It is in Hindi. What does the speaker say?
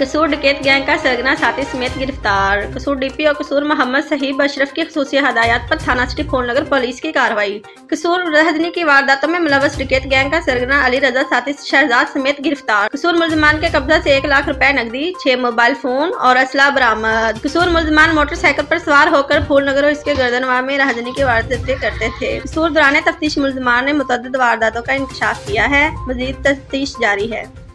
कसूर डकैत गैंग का सरगना साथी समेत गिरफ्तार। कसूर डीपीओ कसूर मोहम्मद सहीब अशरफ की खसूसी हदायत पर थाना सिटी फूल नगर पुलिस की कार्रवाई। कसूर रहदनी की वारदातों में मुलवस डकैत गैंग का सरगना अली रजा साथी शहजाद समेत गिरफ्तार। कसूर मुलजमान के कब्जा से 1 लाख रुपए नकदी, 6 मोबाइल फोन और असला बरामद। कसूर मुलजमान मोटरसाइकिल पर सवार होकर फूल नगर और इसके गर्दनवा में रहदनी की वारदातें करते थे। कसूर दौरान तफ्तीश मुलजमान ने मुतअद्दिद वारदातों का इंकशाफ किया है। मजीद तफ्तीश जारी है।